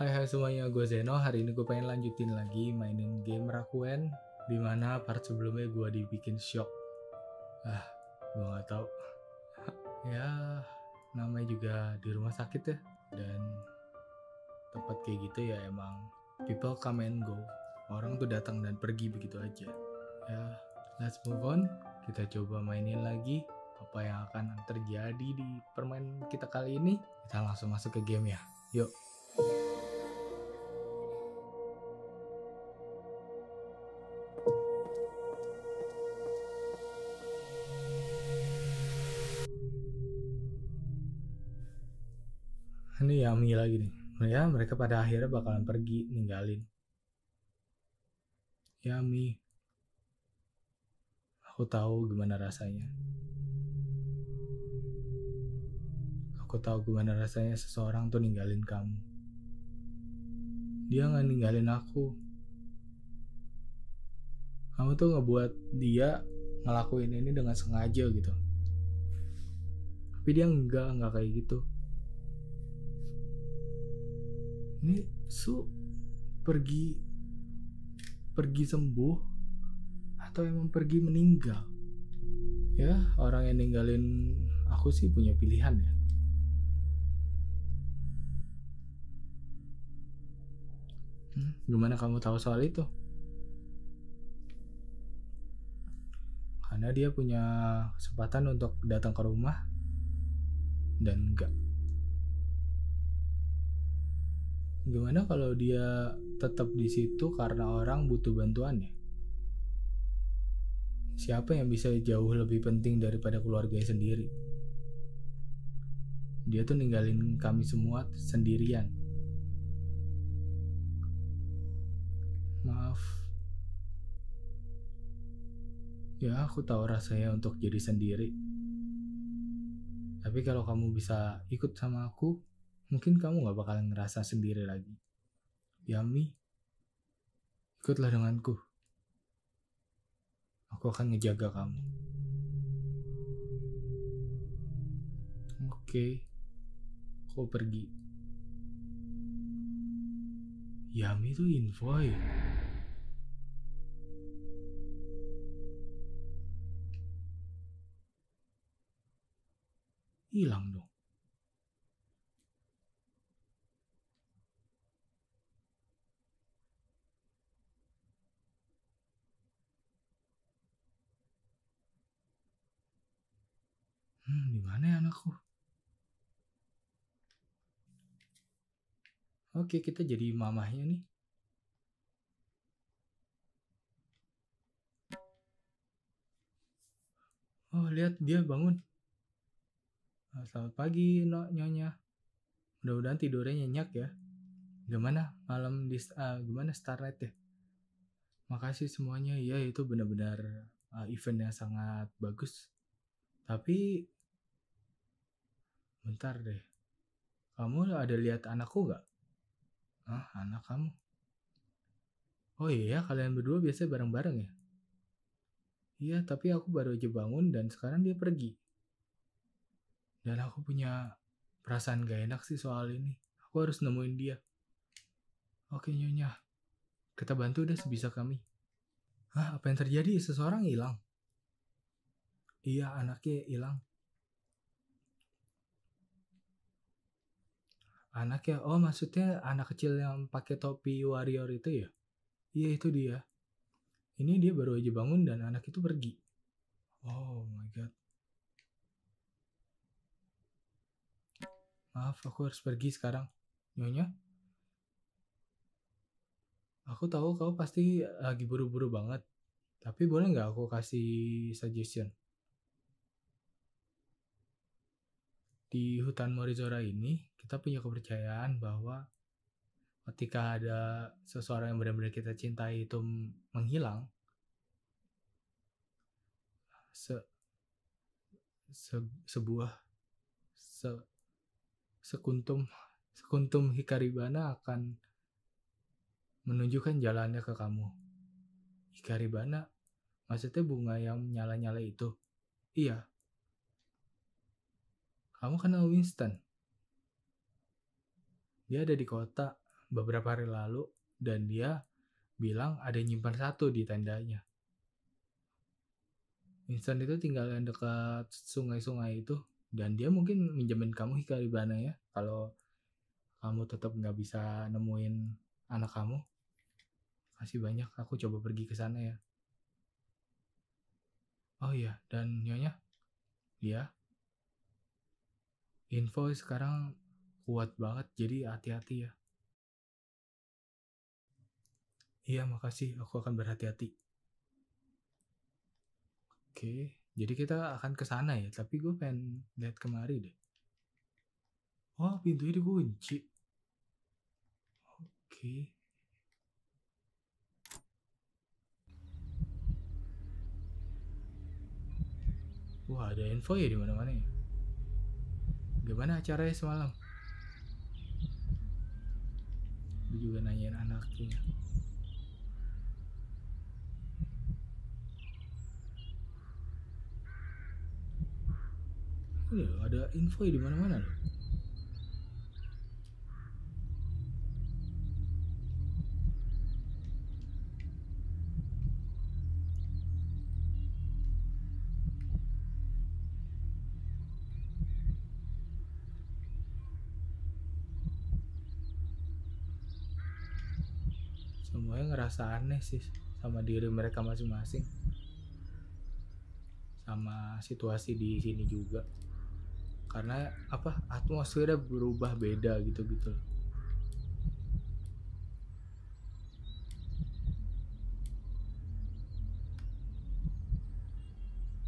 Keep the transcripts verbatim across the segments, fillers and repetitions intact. Hai hai semuanya, gue Zeno. Hari ini gue pengen lanjutin lagi mainin game Rakuen, dimana part sebelumnya gue dibikin shock. Ah, gue gak tau. Ya, namanya juga di rumah sakit ya. Dan tempat kayak gitu ya emang people come and go. Orang tuh datang dan pergi begitu aja. Ya, let's move on. Kita coba mainin lagi apa yang akan terjadi di permainan kita kali ini. Kita langsung masuk ke game ya, yuk. Ini Yami lagi nih ya, mereka pada akhirnya bakalan pergi ninggalin Yami. Aku tahu gimana rasanya. Aku tahu gimana rasanya seseorang tuh ninggalin kamu. Dia nggak ninggalin aku. Kamu tuh ngebuat dia ngelakuin ini dengan sengaja gitu. Tapi dia nggak nggak kayak gitu. Ini Su pergi pergi sembuh atau emang pergi meninggal? Ya, orang yang ninggalin aku sih punya pilihan ya. Gimana kamu tahu soal itu? Karena dia punya kesempatan untuk datang ke rumah dan enggak. Gimana kalau dia tetap di situ karena orang butuh bantuannya? Siapa yang bisa jauh lebih penting daripada keluarganya sendiri? Dia tuh ninggalin kami semua sendirian. Maaf. Ya, aku tahu rasanya untuk jadi sendiri. Tapi kalau kamu bisa ikut sama aku, mungkin kamu gak bakalan ngerasa sendiri lagi. Yami, ikutlah denganku. Aku akan ngejaga kamu. Oke, aku pergi. Yami tuh invoy. Hilang dong. Hmm, di mana ya anakku? Oke, kita jadi mamahnya nih. Oh, lihat dia bangun. Selamat pagi, no, nyonya. Mudah-mudahan tidurnya nyenyak ya. Gimana malam di uh, gimana Starlight ya? Makasih semuanya. Ya, itu benar-benar uh, event yang sangat bagus. Tapi bentar deh. Kamu ada lihat anakku gak? Ah, anak kamu. Oh iya, kalian berdua biasanya bareng-bareng ya? Iya, tapi aku baru aja bangun dan sekarang dia pergi. Dan aku punya perasaan gak enak sih soal ini. Aku harus nemuin dia. Oke nyonya, kita bantu deh sebisa kami. Hah, apa yang terjadi? Seseorang hilang. Iya, anaknya hilang. Anaknya, oh maksudnya anak kecil yang pakai topi warrior itu ya? Iya, itu dia. Ini dia baru aja bangun dan anak itu pergi. Oh my god. Maaf, aku harus pergi sekarang, nyonya. Aku tahu kau pasti lagi buru-buru banget. Tapi boleh nggak aku kasih suggestion? Di hutan Morizora ini, kita punya kepercayaan bahwa ketika ada seseorang yang benar-benar kita cintai itu menghilang, se, se sebuah se Sekuntum, sekuntum Hikaribana akan menunjukkan jalannya ke kamu. Hikaribana, maksudnya bunga yang nyala-nyala itu. Iya. Kamu kenal Winston? Dia ada di kota beberapa hari lalu dan dia bilang ada yang nyimpan satu di tendanya. Winston itu tinggalan dekat sungai-sungai itu dan dia mungkin minjemin kamu Hikaribana ya kalau kamu tetap nggak bisa nemuin anak kamu. Kasih banyak, aku coba pergi ke sana ya. Oh iya, dan nyonya, ya, info sekarang kuat banget, jadi hati-hati ya. Iya, makasih, aku akan berhati-hati. Oke, jadi kita akan ke sana ya, tapi gue pengen lihat kemari deh. Oh, pintunya dikunci. Oke. Wah, ada info ya di mana-mana ya. Gimana acaranya semalam? Dia juga nanyain anaknya. Loh, ada info ya di mana-mana loh. Semuanya ngerasa aneh sih sama diri mereka masing-masing, sama situasi di sini juga, karena apa atmosfernya berubah beda gitu-gitu.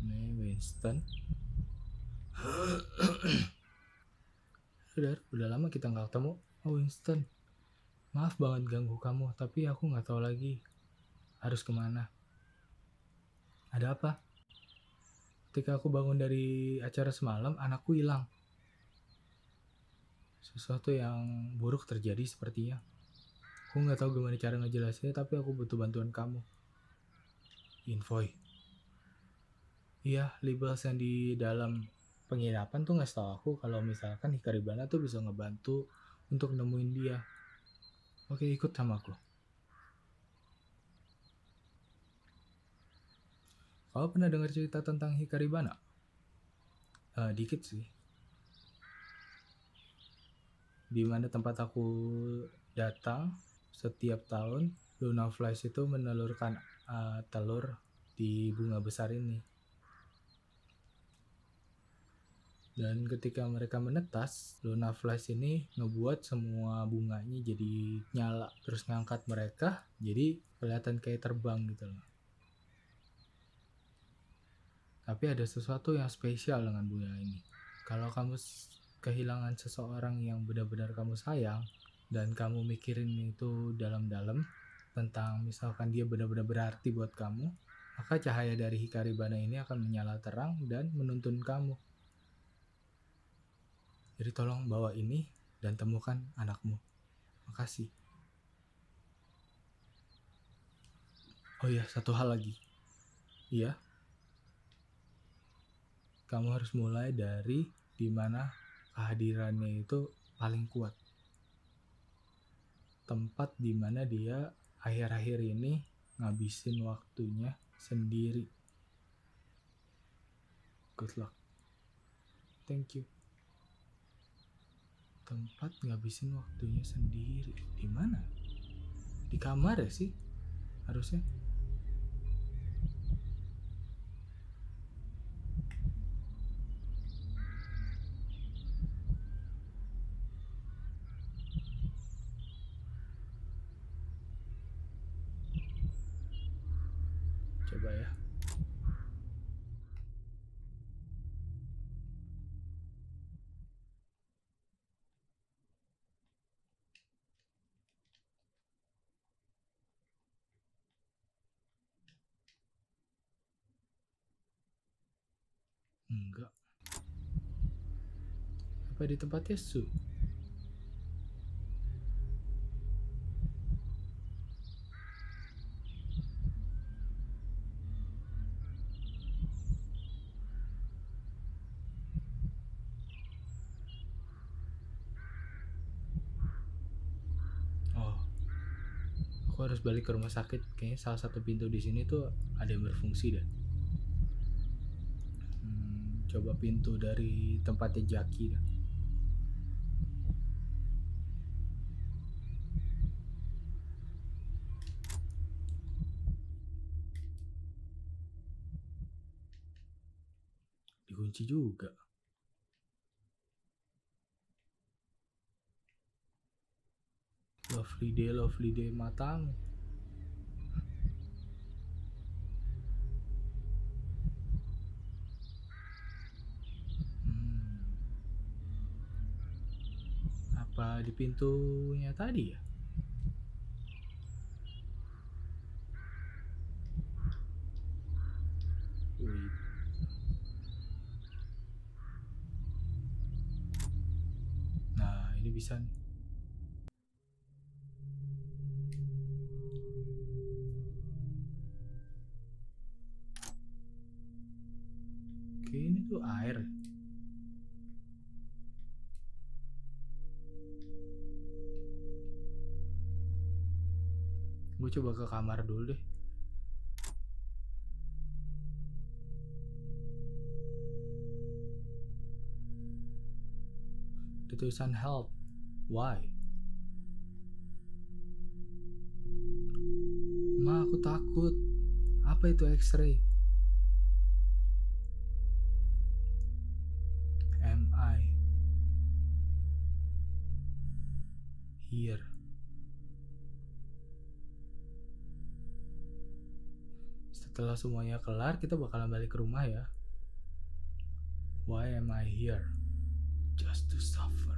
Ini Winston. Udah, udah lama kita nggak ketemu. Oh Winston, maaf banget ganggu kamu, tapi aku nggak tahu lagi harus kemana. Ada apa? Ketika aku bangun dari acara semalam, anakku hilang. Sesuatu yang buruk terjadi sepertinya. Aku nggak tahu gimana cara ngejelasinnya, tapi aku butuh bantuan kamu. Invoy. Iya, labels yang di dalam penginapan tuh ngasih tahu aku kalau misalkan Hikaribana tuh bisa ngebantu untuk nemuin dia. Oke, ikut sama aku. Kau pernah dengar cerita tentang Hikaribana? Uh, dikit sih. Di mana tempat aku datang setiap tahun, Luna Flies itu menelurkan uh, telur di bunga besar ini. Dan ketika mereka menetas, Luna Flash ini ngebuat semua bunganya jadi nyala. Terus ngangkat mereka, jadi kelihatan kayak terbang gitu loh. Tapi ada sesuatu yang spesial dengan bunga ini. Kalau kamu kehilangan seseorang yang benar-benar kamu sayang, dan kamu mikirin itu dalam-dalam, tentang misalkan dia benar-benar berarti buat kamu, maka cahaya dari Hikaribana ini akan menyala terang dan menuntun kamu. Jadi tolong bawa ini dan temukan anakmu. Makasih. Oh iya, satu hal lagi. Iya. Kamu harus mulai dari dimana kehadirannya itu paling kuat. Tempat dimana dia akhir-akhir ini ngabisin waktunya sendiri. Good luck. Thank you. Tempat ngabisin waktunya sendiri. Di mana? Di kamar ya sih harusnya. Coba ya. Enggak. Apa di tempatnya su? Aku harus balik ke rumah sakit. Kayaknya salah satu pintu di sini tuh ada yang berfungsi dah. Hmm, coba pintu dari tempatnya Jaki dah. Dikunci juga. Lovely day, lovely day matang. Hmm. Apa di pintunya tadi ya? Wih. Nah, ini bisa nih. Ini tuh air. Gue coba ke kamar dulu deh. Ada tulisan help. Why? Ma, aku takut. Apa itu X-ray? Here. Setelah semuanya kelar, kita bakalan balik ke rumah ya. Why am I here? Just to suffer.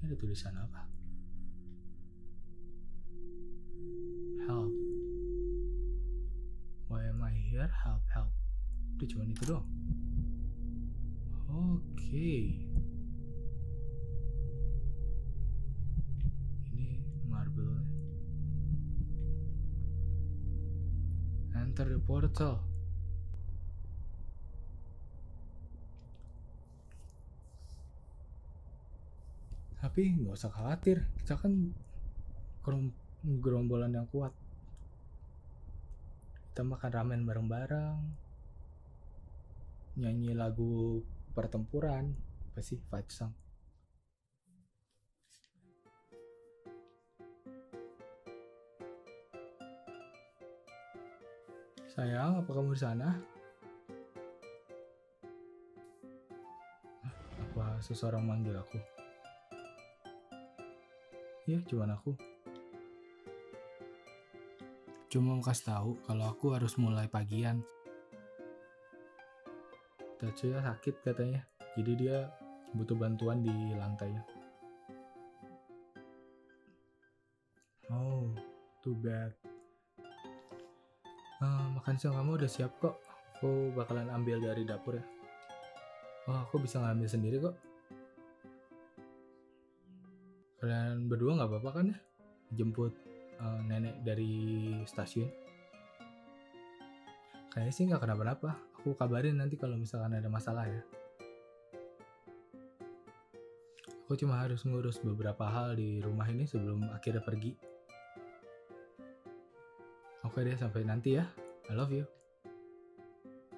Ini ada tulisan apa? Help. Why am I here? Help, help. Udah cuma itu doang. Oke. Okay. Enter the portal. Tapi nggak usah khawatir, kita kan gerombolan yang kuat. Kita makan ramen bareng-bareng, nyanyi lagu pertempuran, apa sih, fight song. Sayang, apa kamu di sana? Apa seseorang manggil aku? Ya, cuman aku. Cuma mau kasih tahu kalau aku harus mulai pagian. Tatsuya sakit katanya, jadi dia butuh bantuan di lantainya. Oh, too bad. Uh, makan siang kamu udah siap kok. Aku bakalan ambil dari dapur ya. Oh, aku bisa ngambil sendiri kok. Kalian berdua gak apa-apa kan ya? Jemput uh, nenek dari stasiun. Kayaknya sih gak kenapa-napa. Aku kabarin nanti kalau misalkan ada masalah ya. Aku cuma harus ngurus beberapa hal di rumah ini sebelum akhirnya pergi. Oke deh, sampai nanti ya. I love you.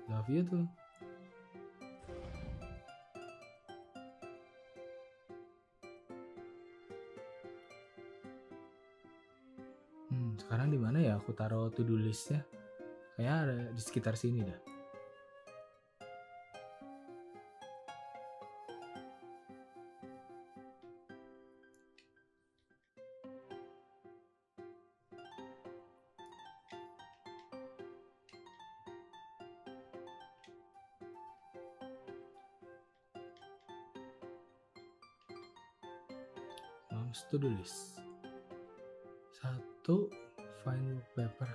Love you too. Hmm, sekarang di mana ya aku taruh to-do listnya? Kayaknya ada di sekitar sini dah. To-do list. Satu, find work paper.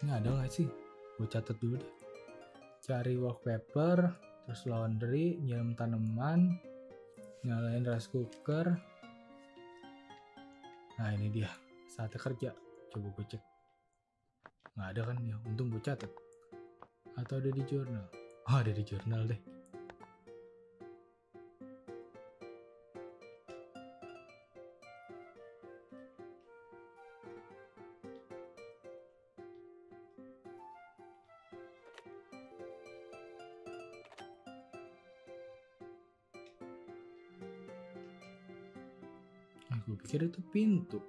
Ini ada nggak sih? Gue catat dulu deh. Cari work paper, terus laundry, nyiram tanaman, nyalain rice cooker. Nah ini dia, saatnya kerja. Coba gue cek. Nggak ada kan ya? Untung gue catat. Atau ada di jurnal? Oh, ada di jurnal deh. Gue pikir itu pintu.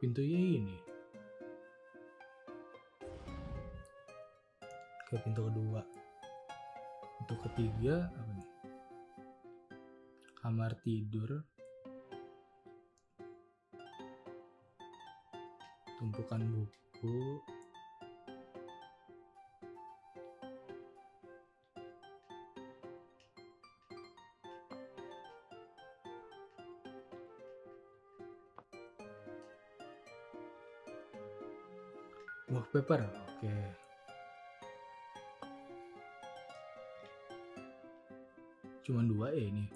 Pintunya ini. Ke pintu kedua. Pintu ketiga apa nih? Kamar tidur. Tumpukan buku. Wallpaper, oke. Okay. Cuman dua ya ini.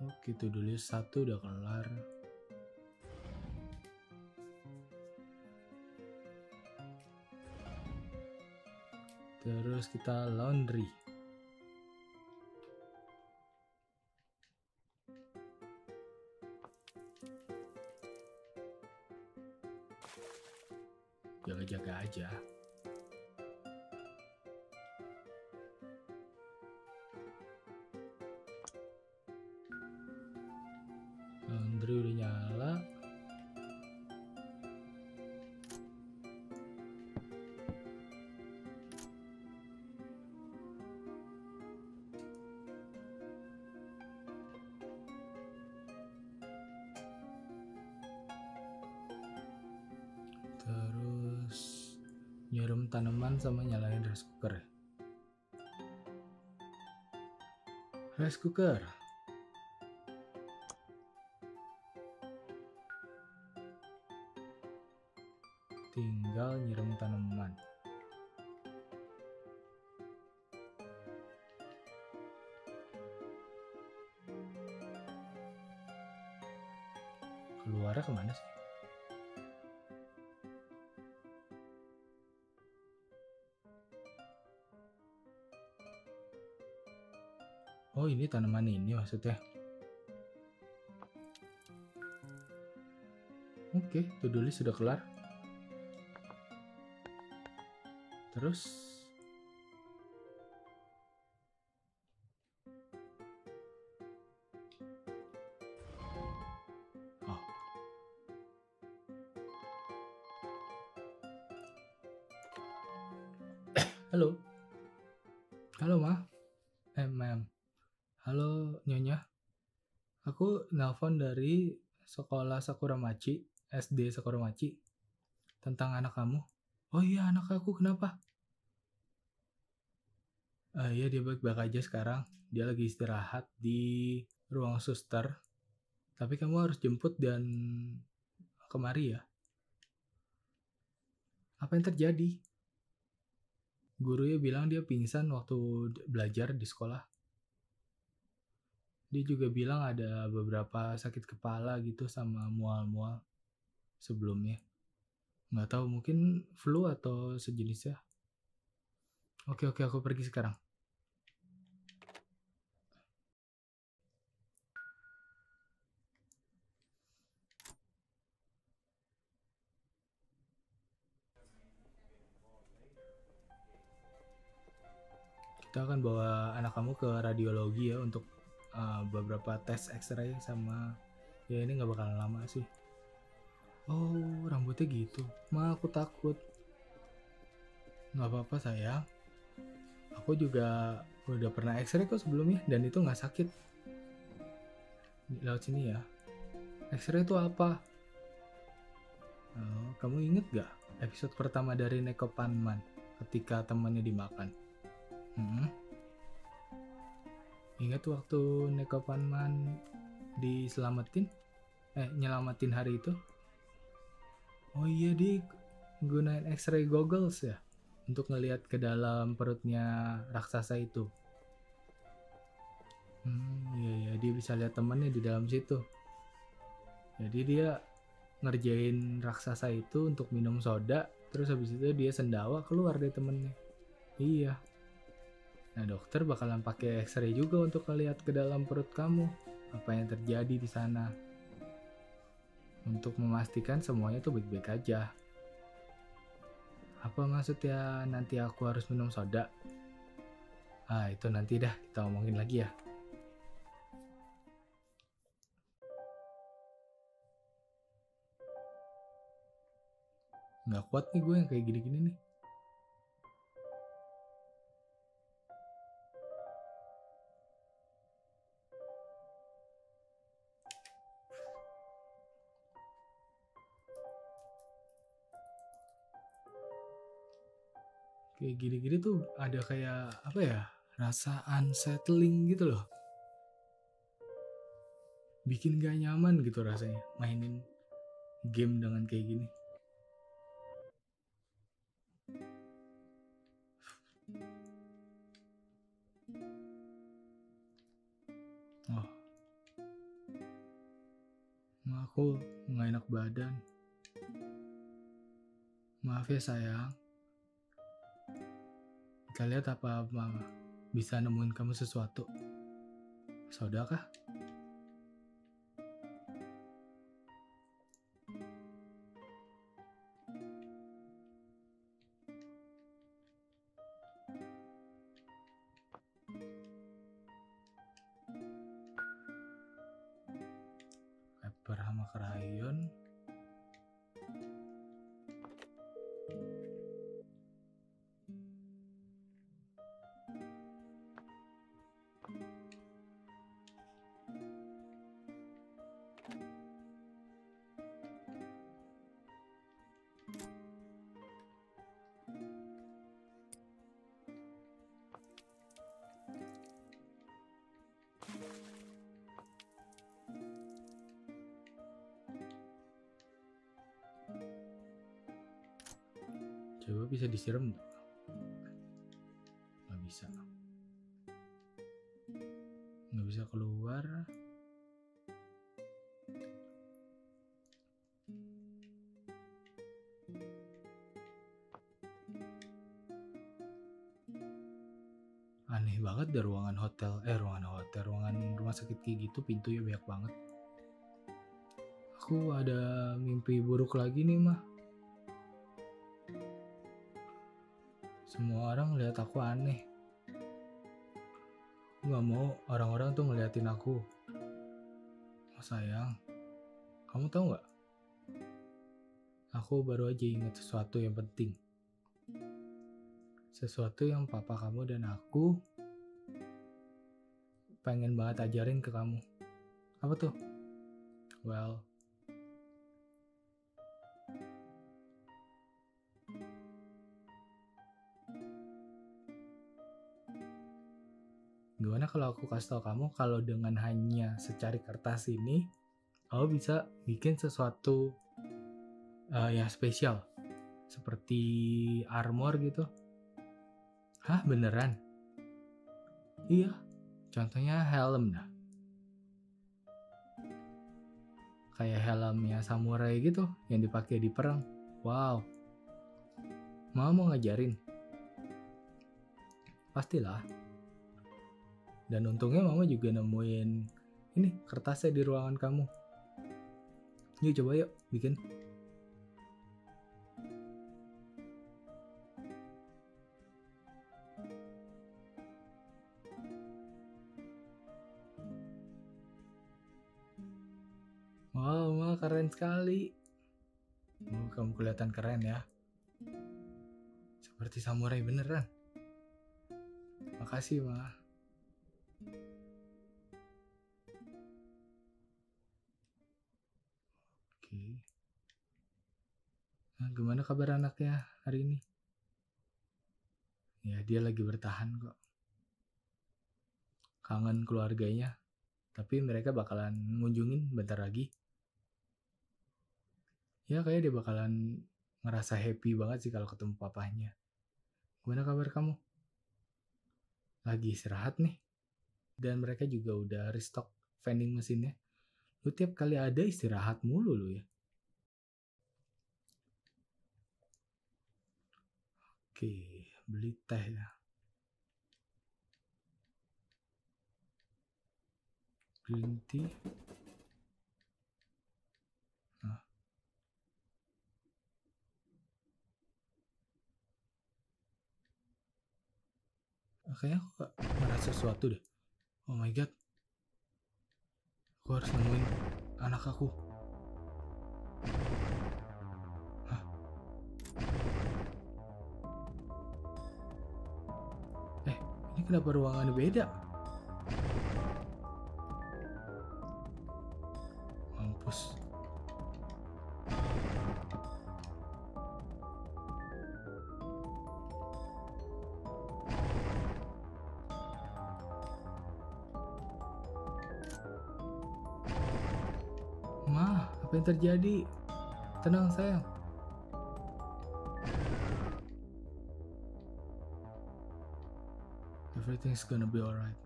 Oke, itu dulu satu udah kelar. Terus kita laundry. Jaga-jaga aja. Laundry udah nyala. Terus nyiram tanaman sama nyalain rice cooker. Rice cooker. Tinggal nyiram tanaman. Keluarnya kemana sih? Oh, ini tanaman ini maksudnya. Oke, to-do list sudah kelar. Terus oh. Halo. Halo, Ma. Eh, Ma'am. Halo Nyonya, aku nelpon dari sekolah Sakuramachi, S D Sakuramachi, tentang anak kamu. Oh iya, anak aku kenapa? Uh, iya, dia baik-baik aja sekarang, dia lagi istirahat di ruang suster, tapi kamu harus jemput dan kemari ya. Apa yang terjadi? Gurunya bilang dia pingsan waktu belajar di sekolah. Dia juga bilang ada beberapa sakit kepala gitu sama mual-mual sebelumnya. Nggak tahu, mungkin flu atau sejenisnya. Oke, oke, aku pergi sekarang. Kita akan bawa anak kamu ke radiologi ya untuk Uh, beberapa tes X-ray sama ya, ini nggak bakalan lama sih. Oh, rambutnya gitu, Ma, aku takut. Nggak apa-apa sayang, aku juga udah pernah X-ray kok sebelumnya dan itu nggak sakit. Laut sini ya. X-ray itu apa? Oh, kamu inget gak episode pertama dari Nekopanman ketika temannya dimakan? Hmm. Ingat waktu Nekopanman diselamatin? Eh, nyelamatin hari itu? Oh iya, dia gunain X-ray goggles ya? Untuk ngelihat ke dalam perutnya raksasa itu. Hmm, iya, iya, dia bisa lihat temannya di dalam situ. Jadi dia ngerjain raksasa itu untuk minum soda, terus habis itu dia sendawa keluar dari temannya. Iya. Nah, dokter bakalan pakai X-ray juga untuk melihat ke dalam perut kamu, apa yang terjadi di sana. Untuk memastikan semuanya tuh baik-baik aja. Apa maksudnya nanti aku harus minum soda? Ah, itu nanti dah kita omongin lagi ya. Nggak kuat nih gue yang kayak gini-gini nih. Kayak gini-gini tuh ada kayak apa ya, rasa unsettling gitu loh, bikin gak nyaman gitu rasanya mainin game dengan kayak gini. Oh, ma aku nggak enak badan, maaf ya sayang. Kita lihat apa mama bisa nemuin kamu sesuatu. Soda kah? Paper sama krayon. Coba bisa disiram nggak? Nggak bisa. Nggak bisa keluar. Aneh banget deh ruangan hotel. Eh ruangan hotel, ruangan rumah sakit kayak gitu pintunya banyak banget. Aku ada mimpi buruk lagi nih mah. Semua orang ngeliat aku aneh. Aku gak mau orang-orang tuh ngeliatin aku. Oh sayang, kamu tahu gak? Aku baru aja inget sesuatu yang penting. Sesuatu yang papa kamu dan aku pengen banget ajarin ke kamu. Apa tuh? Well, gimana kalau aku kasih tau kamu kalau dengan hanya secari kertas ini kamu bisa bikin sesuatu uh, ya spesial seperti armor gitu. Hah beneran? Iya, contohnya helm dah, kayak helmnya samurai gitu yang dipakai di perang. Wow, mau mau ngajarin? Pastilah. Dan untungnya mama juga nemuin ini kertasnya di ruangan kamu. Yuk coba yuk bikin. Wow, mama keren sekali. Oh, kamu kelihatan keren ya. Seperti samurai beneran. Makasih mama. Nah, gimana kabar anaknya hari ini? Ya dia lagi bertahan kok. Kangen keluarganya. Tapi mereka bakalan ngunjungin bentar lagi. Ya kayak dia bakalan ngerasa happy banget sih kalau ketemu papahnya. Gimana kabar kamu? Lagi istirahat nih. Dan mereka juga udah restock vending mesinnya. Lu tiap kali ada istirahat mulu lu ya. Oke, beli teh ya. Green tea. Nah. Kayaknya aku merasa sesuatu deh. Oh my god. Aku harus nemuin anak aku. Hah. Eh, ini kenapa ruangan beda? Mampus. Apa yang terjadi? Tenang sayang. Everything's gonna be alright.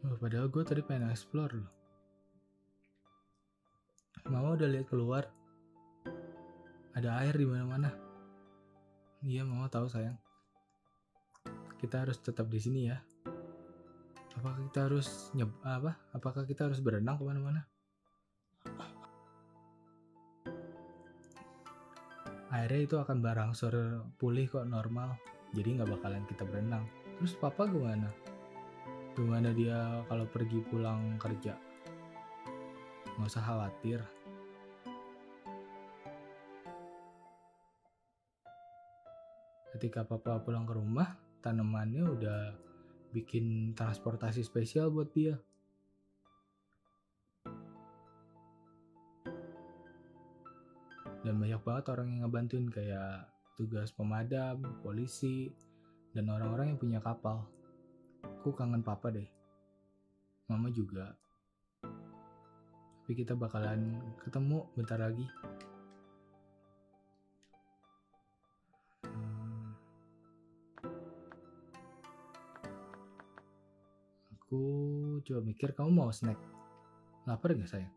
Oh, padahal gue tadi pengen explore loh. Mama udah lihat keluar. Ada air di mana-mana. Iya, Mama tahu sayang. Kita harus tetap di sini ya. Apakah kita harus nyeb apa? Apakah kita harus berenang kemana-mana? Airnya itu akan berangsur pulih kok normal, jadi nggak bakalan kita berenang. Terus Papa gimana? Gimana dia kalau pergi pulang kerja? Nggak usah khawatir. Ketika Papa pulang ke rumah, tanamannya udah bikin transportasi spesial buat dia. Dan banyak banget orang yang ngebantuin, kayak tugas pemadam, polisi, dan orang-orang yang punya kapal. Aku kangen Papa deh. Mama juga. Tapi kita bakalan ketemu bentar lagi. Aku coba mikir, kamu mau snack? Lapar gak sayang?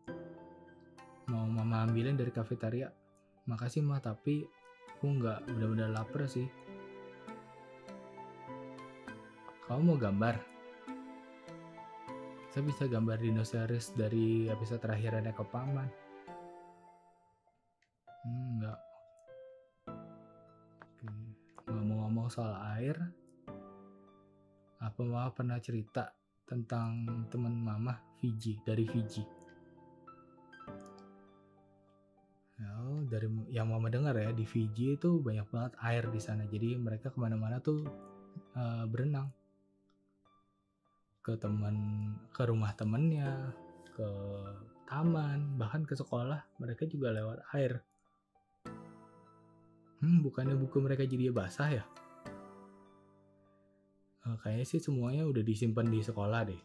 Mau Mama ambilin dari kafetaria? Makasih Ma, tapi aku gak benar-benar lapar sih. Kamu mau gambar? Saya bisa gambar dinosaurus dari episode terakhir Nekopanman. Hmm, enggak. Ngomong-ngomong soal air, apa Mama pernah cerita tentang teman Mama Fiji dari Fiji? Oh, dari yang Mama dengar ya, di Fiji itu banyak banget air di sana, jadi mereka kemana-mana tuh uh, berenang ke teman, ke rumah temennya, ke taman, bahkan ke sekolah mereka juga lewat air. Hmm, bukannya buku mereka jadi basah ya? Kayaknya sih semuanya udah disimpan di sekolah deh.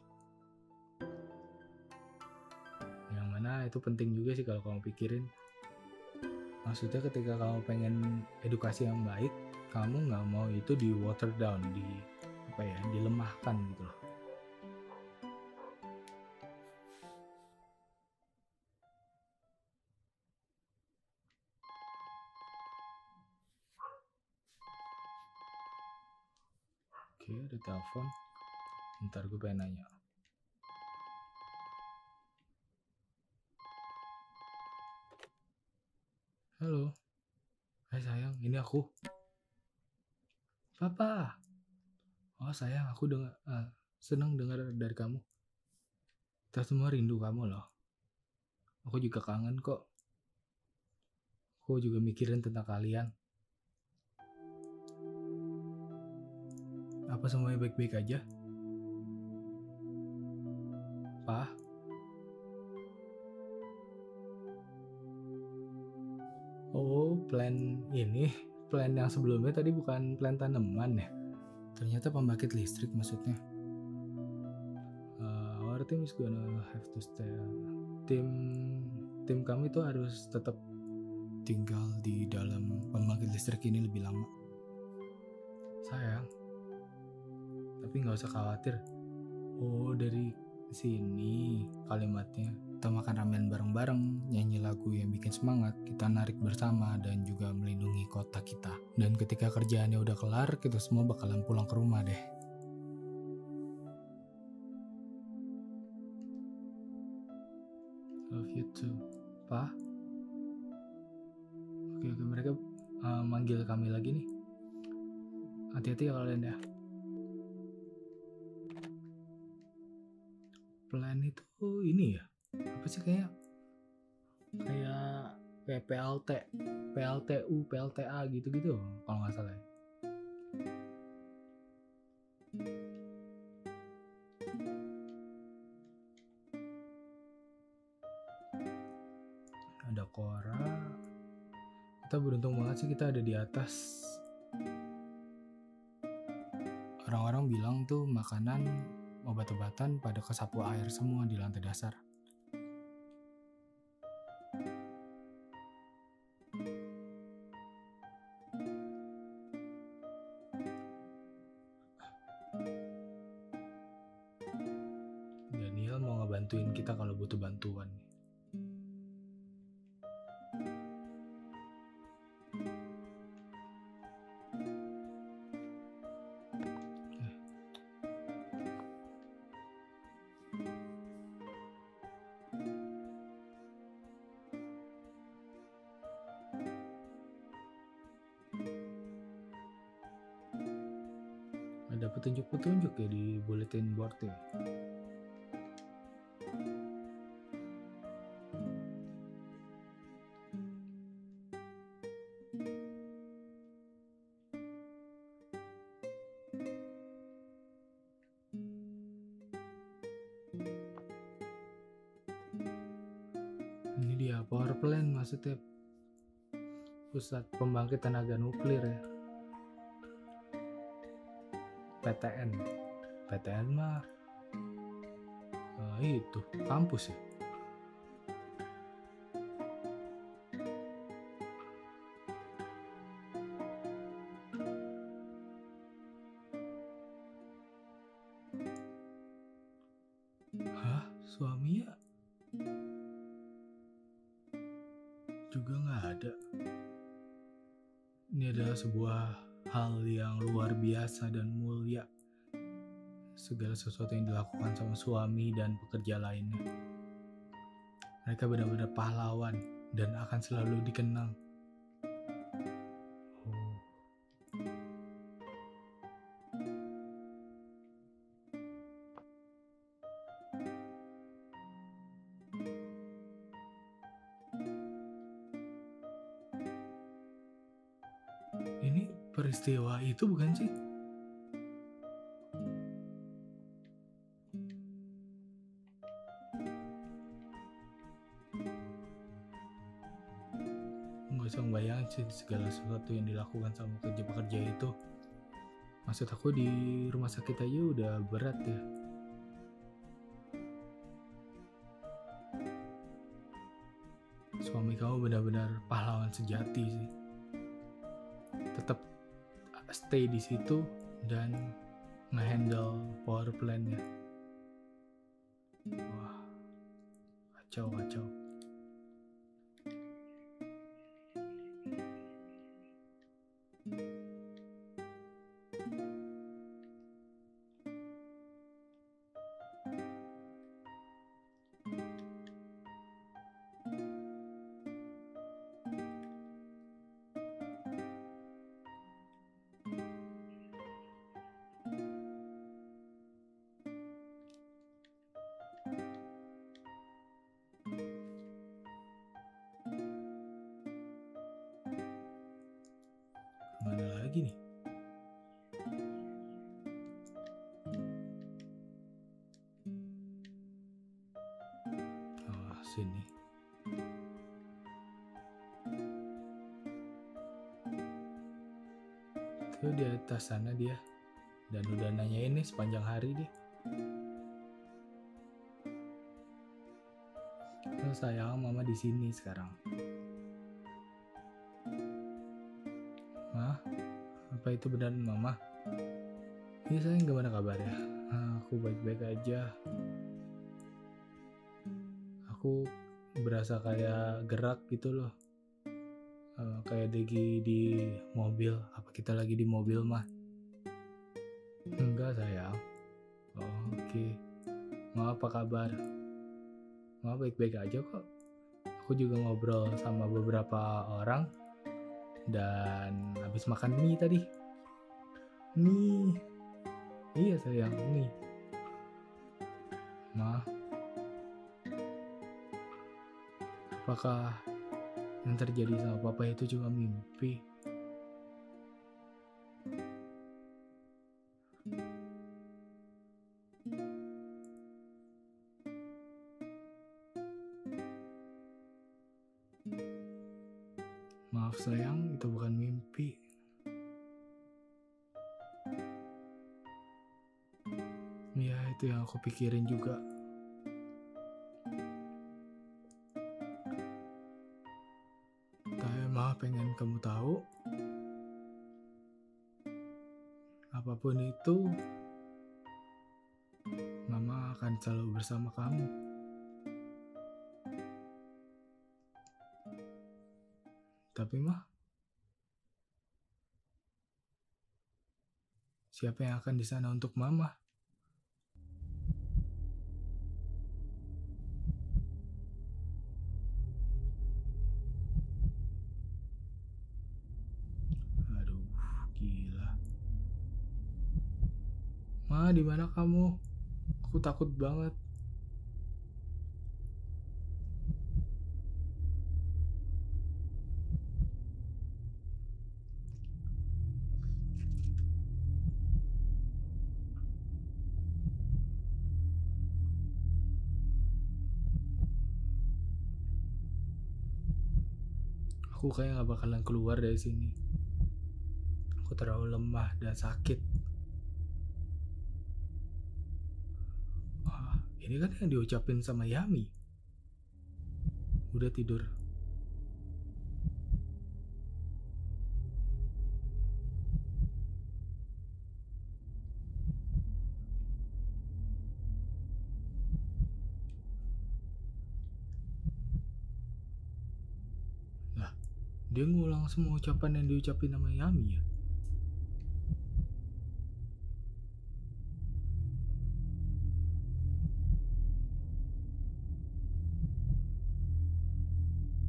Yang mana itu penting juga sih kalau kamu pikirin. Maksudnya ketika kamu pengen edukasi yang baik, kamu nggak mau itu di water down, di apa ya, dilemahkan gitu loh. Ada telepon. Ntar gue pengen nanya. Halo. Hai sayang, ini aku. Papa. Oh sayang, aku dengar, uh, senang dengar dari kamu. Kita semua rindu kamu loh. Aku juga kangen kok. Aku juga mikirin tentang kalian. Apa semuanya baik-baik aja? Pa? Oh, plan ini, plan yang sebelumnya tadi bukan plan tanaman ya? Ternyata pembangkit listrik maksudnya. Uh, our team is gonna have to stay. Tim, tim kami itu harus tetap tinggal di dalam pembangkit listrik ini lebih lama. Sayang. Tapi nggak usah khawatir. Oh, dari sini kalimatnya. Kita makan ramen bareng-bareng, nyanyi lagu yang bikin semangat, kita narik bersama dan juga melindungi kota kita. Dan ketika kerjaannya udah kelar, kita semua bakalan pulang ke rumah deh. Love you too, Pa. Oke, oke mereka uh, manggil kami lagi nih. Hati-hati ya kalian ya. Plan itu ini ya, apa sih kayak kayak kayak P L T, P L T U, P L T A gitu-gitu kalau nggak salah ya. Ada Cora. Kita beruntung banget sih kita ada di atas. Orang-orang bilang tuh makanan, obat-obatan pada kesapu air semua di lantai dasar. Daniel mau ngebantuin kita kalau butuh bantuan. Ada petunjuk-petunjuk ya di bulletin board ya. Ini dia power plant, maksudnya pusat pembangkit tenaga nuklir ya. P T N, P T N mah nah, itu kampus ya. Hah, suaminya juga nggak ada. Ini adalah sebuah hal yang luar biasa dan mulia. Segala sesuatu yang dilakukan sama suami dan pekerja lainnya. Mereka benar-benar pahlawan dan akan selalu dikenang. Oh. Ini peristiwa itu bukan sih? Nggak usah membayangkan sih segala sesuatu yang dilakukan sama pekerja-pekerja itu. Maksud aku di rumah sakit aja udah berat ya. Suami kamu benar-benar pahlawan sejati sih. Tetap stay di situ dan ngehandle power plant-nya. Wah, kacau kacau. Mana lagi nih? Oh, sini. Itu di atas sana dia. Dan udah nanyain nih sepanjang hari dia. Oh, sayang, mama di sini sekarang. Apa itu benar mama? Ya sayang, gimana kabarnya? Aku baik-baik aja. Aku berasa kayak gerak gitu loh. Uh, kayak lagi di mobil. Apa kita lagi di mobil mah? Enggak sayang. Oh, oke. Okay. Mama apa kabar? Mama baik-baik aja kok. Aku juga ngobrol sama beberapa orang. Dan habis makan mie tadi. Mie. Iya sayang, mie. Ma. Apakah yang terjadi sama papa itu cuma mimpi? Maaf sayang, itu bukan mimpi. Ya, itu yang aku pikirin juga. Tapi mah pengen kamu tahu, apapun itu, Mama akan selalu bersama kamu. Tapi mah, siapa yang akan di sana untuk Mama? Aduh, gila. Ma, di mana kamu? Aku takut banget. Aku kayak gak bakalan keluar dari sini. Aku terlalu lemah dan sakit. Wah, ini kan yang diucapin sama Yami. Udah tidur. Dia ngulang semua ucapan yang diucapin sama Yami ya.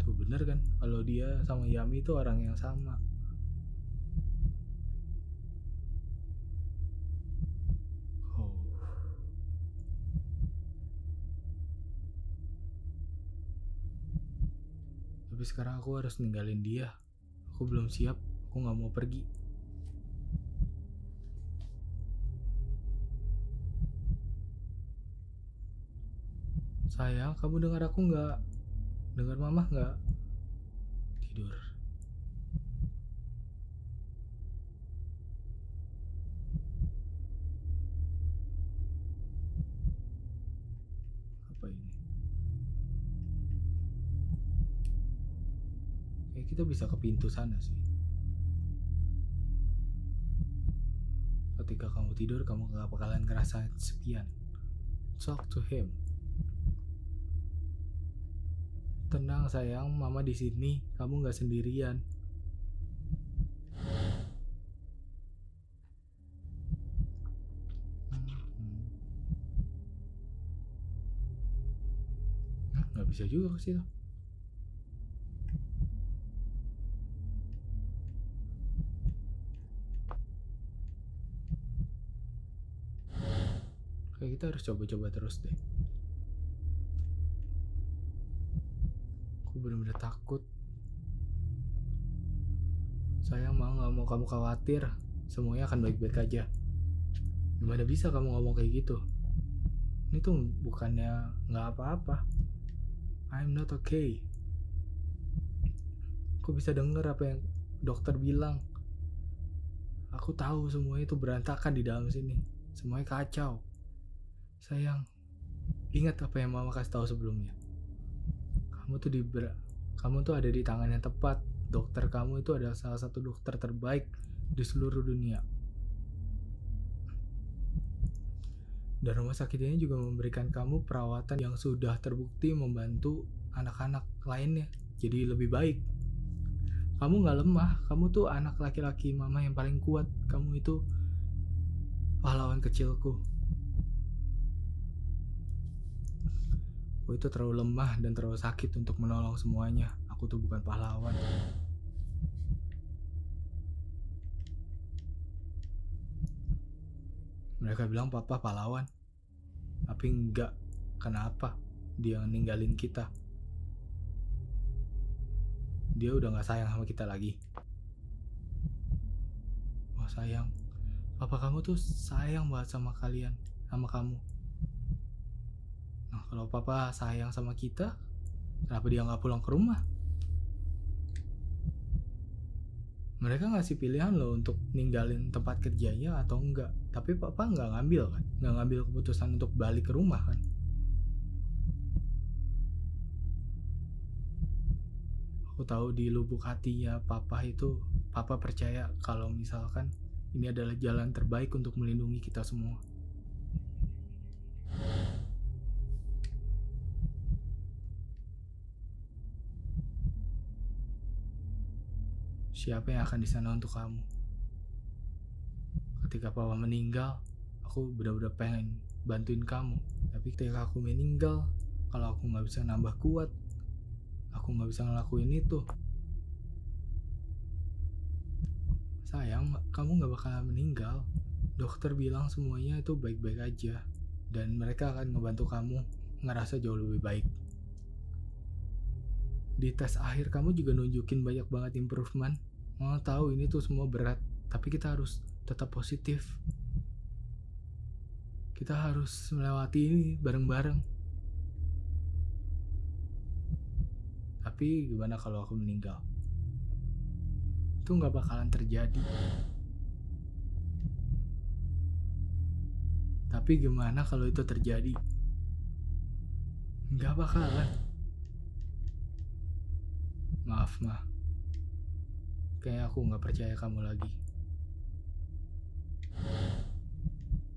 Tuh bener kan, kalau dia sama Yami itu orang yang sama. Tapi sekarang aku harus ninggalin dia. Aku belum siap, aku gak mau pergi. Sayang, kamu dengar aku gak? Dengar Mama gak? Tidur. Apa ini? Kita bisa ke pintu sana sih. Ketika kamu tidur, kamu gak bakalan ngerasa kesepian. Talk to him. Tenang sayang, Mama di sini. Kamu gak sendirian. Hah, gak bisa juga ke situ. Kita harus coba-coba terus deh. Aku bener-bener takut. Sayang, mau gak mau kamu khawatir. Semuanya akan baik-baik aja. Gimana bisa kamu ngomong kayak gitu? Ini tuh bukannya gak apa-apa. I'm not okay. Aku bisa denger apa yang dokter bilang. Aku tahu semuanya itu berantakan di dalam sini. Semuanya kacau. Sayang, ingat apa yang Mama kasih tahu sebelumnya. Kamu tuh di kamu tuh ada di tangan yang tepat. Dokter kamu itu adalah salah satu dokter terbaik di seluruh dunia. Dan rumah sakit ini juga memberikan kamu perawatan yang sudah terbukti membantu anak-anak lainnya jadi lebih baik. Kamu nggak lemah, kamu tuh anak laki-laki Mama yang paling kuat. Kamu itu pahlawan kecilku. Aku itu terlalu lemah dan terlalu sakit untuk menolong semuanya. Aku tuh bukan pahlawan. Mereka bilang papa pahlawan. Tapi enggak. Kenapa dia ninggalin kita? Dia udah gak sayang sama kita lagi. Wah sayang. Papa kamu tuh sayang banget sama kalian. Sama kamu. Nah kalau papa sayang sama kita, kenapa dia gak pulang ke rumah? Mereka ngasih pilihan loh untuk ninggalin tempat kerjanya atau enggak. Tapi papa gak ngambil kan. Gak ngambil keputusan untuk balik ke rumah kan. Aku tahu di lubuk hatinya papa itu, papa percaya kalau misalkan ini adalah jalan terbaik untuk melindungi kita semua. Siapa yang akan di sana untuk kamu? Ketika papa meninggal, aku benar-benar pengen bantuin kamu. Tapi ketika aku meninggal, kalau aku nggak bisa nambah kuat, aku nggak bisa ngelakuin itu. Sayang, kamu nggak bakalan meninggal. Dokter bilang semuanya itu baik-baik aja. Dan mereka akan ngebantu kamu ngerasa jauh lebih baik. Di tes akhir kamu juga nunjukin banyak banget improvement. Mau tahu ini tuh semua berat. Tapi kita harus tetap positif. Kita harus melewati ini bareng-bareng. Tapi gimana kalau aku meninggal? Itu nggak bakalan terjadi. Tapi gimana kalau itu terjadi? Nggak bakalan. Maaf, Ma. Kayaknya aku nggak percaya kamu lagi.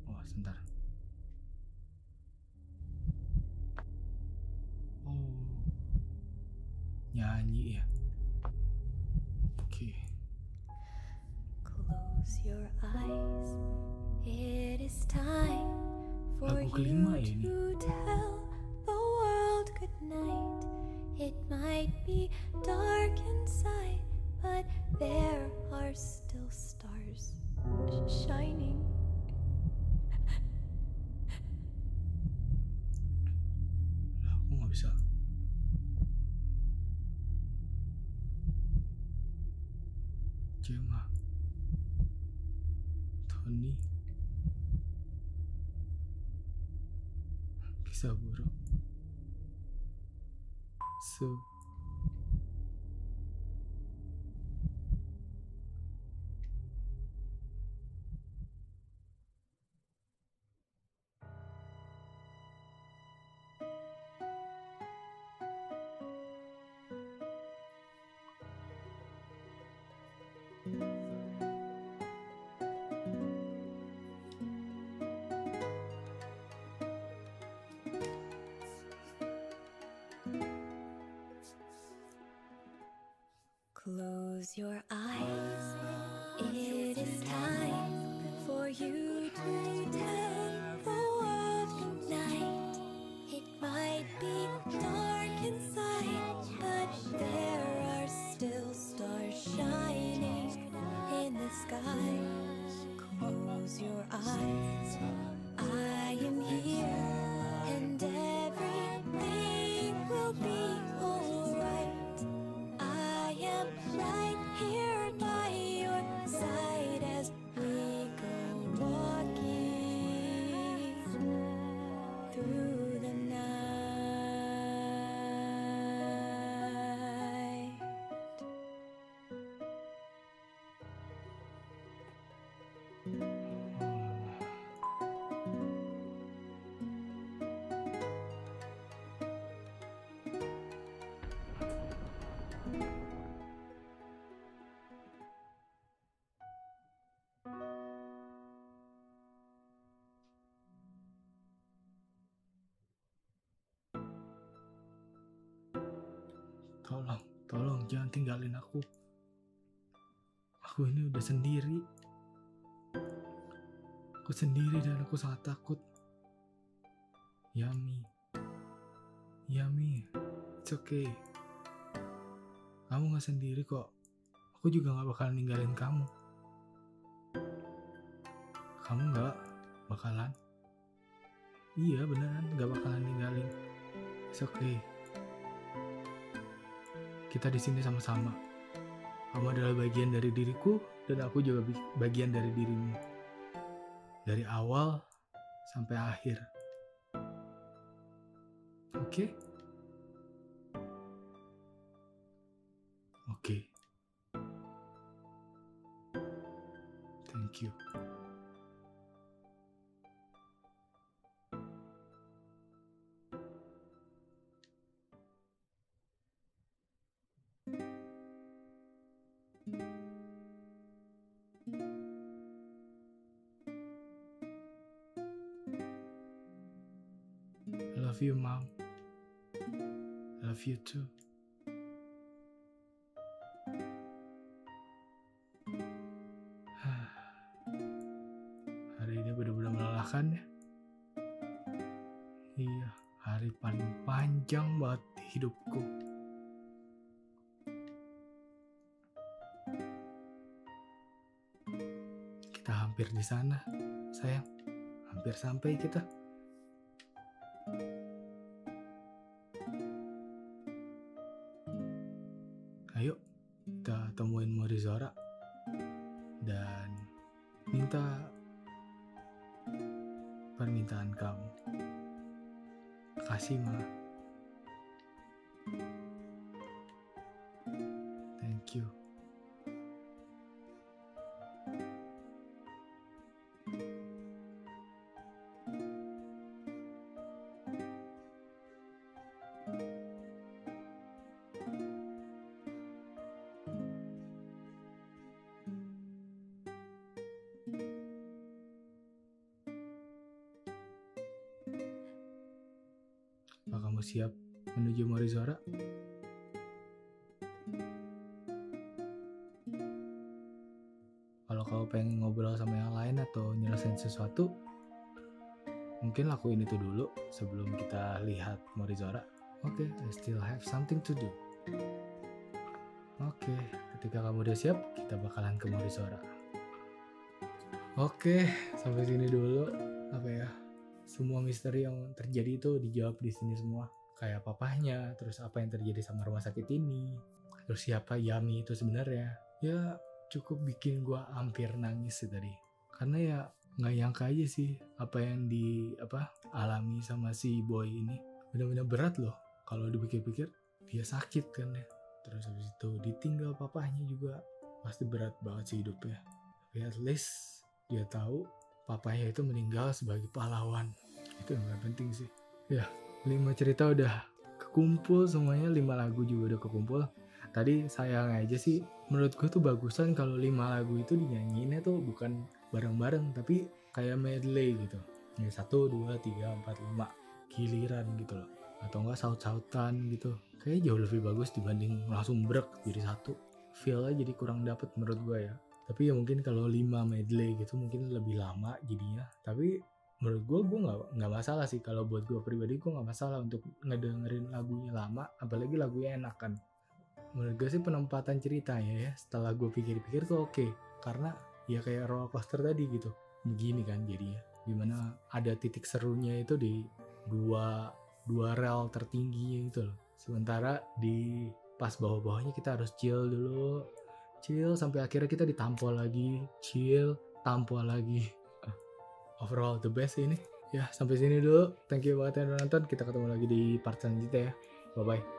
Oh, sebentar. Oh. Nyanyi ya. Oke. Okay. Lagu kelima ini. Nah, aku nggak bisa. Cuma Tony kisah buruk se Close your eyes, it is time for you to tell the world good night. It might be dark inside, but there are still stars shining in the sky. Close your eyes, I am here, and everything will be right here by your side as we go walking through the night. Tolong, tolong jangan tinggalin aku. Aku ini udah sendiri. Aku sendiri dan aku sangat takut. Yami. Yami, it's okay. Kamu gak sendiri kok. Aku juga gak bakal ninggalin kamu. Kamu gak Bakalan? Iya beneran, gak bakalan ninggalin. It's okay. Kita di sini sama-sama. Kamu adalah bagian dari diriku dan aku juga bagian dari dirimu. Dari awal sampai akhir. Oke? Okay? Oke. Okay. Thank you. I love you, Mom. I love you too. Hari ini benar-benar melelahkan ya. Iya, hari paling panjang banget di hidupku. Kita hampir di sana, sayang. Hampir sampai kita. Ayo, kita temuin Morizora dan minta permintaan kamu. Kasih, Ma. Thank you. Apakah kamu siap menuju Morizora? Kalau kamu pengen ngobrol sama yang lain atau nyelesain sesuatu, mungkin lakuin itu dulu sebelum kita lihat Morizora. Oke, okay, I still have something to do. Oke, okay, ketika kamu udah siap, kita bakalan ke Morizora. Oke, okay, sampai sini dulu. Apa ya? Semua misteri yang terjadi itu dijawab di sini semua. Kayak papahnya, terus apa yang terjadi sama rumah sakit ini, terus siapa Yami itu sebenarnya. Ya cukup bikin gue hampir nangis sih tadi. Karena ya nggak nyangka aja sih apa yang di apa alami sama si boy ini. Benar-benar berat loh kalau dipikir-pikir. Dia sakit kan ya. Terus habis itu ditinggal papahnya juga. Pasti berat banget sih hidupnya. Tapi at least dia tahu papanya itu meninggal sebagai pahlawan. Itu yang penting sih. Ya, lima cerita udah kekumpul semuanya, lima lagu juga udah kekumpul. Tadi sayang aja sih, menurut gue tuh bagusan kalau lima lagu itu dinyanyiinnya tuh bukan bareng-bareng, tapi kayak medley gitu. Ya, satu, dua, tiga, empat, lima giliran gitu loh. Atau enggak saut-sautan gitu. Kayaknya jauh lebih bagus dibanding langsung brek jadi satu. Feel-nya jadi kurang dapet menurut gue ya. Tapi ya mungkin kalau lima medley gitu mungkin lebih lama jadinya. Tapi menurut gue, gue gak, gak masalah sih. Kalau buat gue pribadi, gue gak masalah untuk ngedengerin lagunya lama. Apalagi lagunya enak kan. Menurut gue sih penempatan ceritanya ya, setelah gue pikir-pikir tuh oke. Karena ya kayak roller coaster tadi gitu. Begini kan jadinya. Dimana ada titik serunya itu di dua, dua rel tertingginya gitu loh. Sementara di pas bawah-bawahnya kita harus chill dulu. Chill sampai akhirnya kita ditampol lagi, chill, tampol lagi. Uh, overall the best ini. Ya, sampai sini dulu. Thank you banget yang udah nonton. Kita ketemu lagi di part selanjutnya ya. Bye bye.